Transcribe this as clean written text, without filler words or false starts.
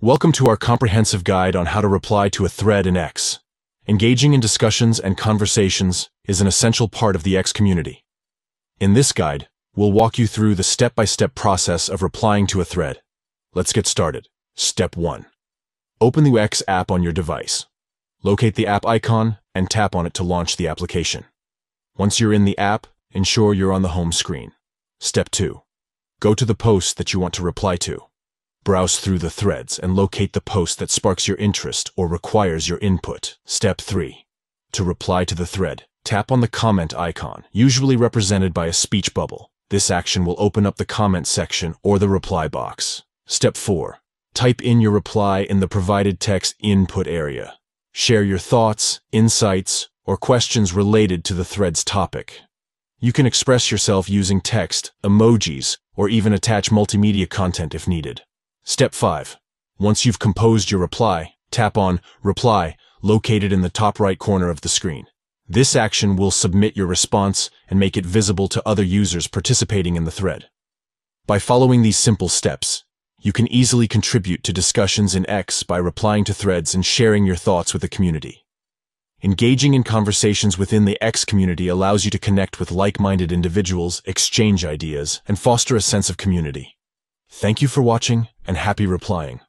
Welcome to our comprehensive guide on how to reply to a thread in X. Engaging in discussions and conversations is an essential part of the X community. In this guide, we'll walk you through the step-by-step process of replying to a thread. Let's get started. Step 1. Open the X app on your device. Locate the app icon and tap on it to launch the application. Once you're in the app, ensure you're on the home screen. Step 2. Go to the post that you want to reply to. Browse through the threads and locate the post that sparks your interest or requires your input. Step 3. To reply to the thread, tap on the comment icon, usually represented by a speech bubble. This action will open up the comment section or the reply box. Step 4. Type in your reply in the provided text input area. Share your thoughts, insights, or questions related to the thread's topic. You can express yourself using text, emojis, or even attach multimedia content if needed. Step 5. Once you've composed your reply, tap on Reply, located in the top right corner of the screen. This action will submit your response and make it visible to other users participating in the thread. By following these simple steps, you can easily contribute to discussions in X by replying to threads and sharing your thoughts with the community. Engaging in conversations within the X community allows you to connect with like-minded individuals, exchange ideas, and foster a sense of community. Thank you for watching, and happy replying.